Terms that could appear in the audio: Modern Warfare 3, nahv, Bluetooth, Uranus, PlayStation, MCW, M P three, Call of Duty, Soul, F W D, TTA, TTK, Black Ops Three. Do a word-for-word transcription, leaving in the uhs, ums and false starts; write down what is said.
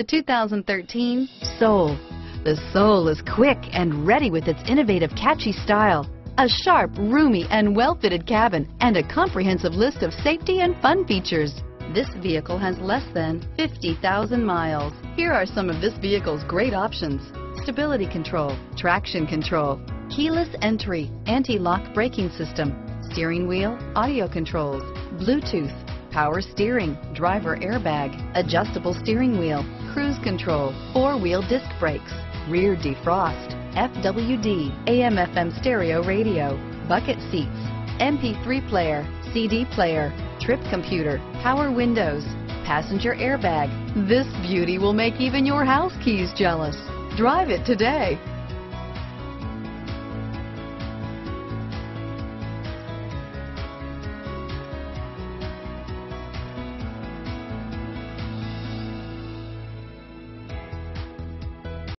The two thousand thirteen Soul. The Soul is quick and ready with its innovative, catchy style, a sharp, roomy, and well-fitted cabin, and a comprehensive list of safety and fun features. This vehicle has less than fifty thousand miles. Here are some of this vehicle's great options: stability control, traction control, keyless entry, anti-lock braking system, steering wheel audio controls, Bluetooth, power steering, driver airbag, adjustable steering wheel, cruise control, four-wheel disc brakes, rear defrost, F W D, A M F M stereo radio, bucket seats, M P three player, C D player, trip computer, power windows, passenger airbag. This beauty will make even your house keys jealous. Drive it today.